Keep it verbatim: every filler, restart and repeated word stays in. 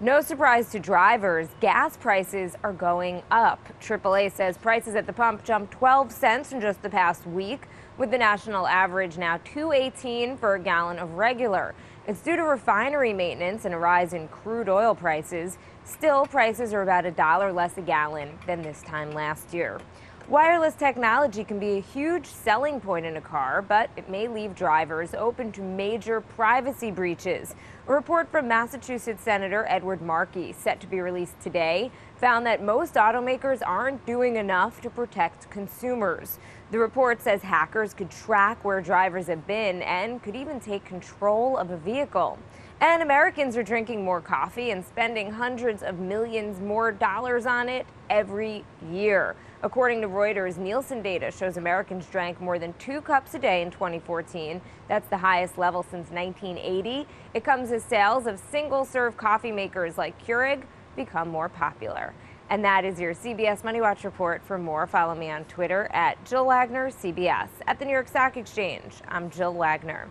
No surprise to drivers, gas prices are going up. triple A says prices at the pump jumped twelve cents in just the past week, with the national average now two eighteen for a gallon of regular. It's due to refinery maintenance and a rise in crude oil prices. Still, prices are about a dollar less a gallon than this time last year. Wireless technology can be a huge selling point in a car, but it may leave drivers open to major privacy breaches. A report from Massachusetts Senator Edward Markey, set to be released today, found that most automakers aren't doing enough to protect consumers. The report says hackers could track where drivers have been and could even take control of a vehicle. And Americans are drinking more coffee and spending hundreds of millions more dollars on it every year. According to Reuters, Nielsen data shows Americans drank more than two cups a day in twenty fourteen. That's the highest level since nineteen eighty. It comes as sales of single-serve coffee makers like Keurig become more popular. And that is your C B S MoneyWatch report. For more, follow me on Twitter at Jill Wagner C B S. At the New York Stock Exchange, I'm Jill Wagner.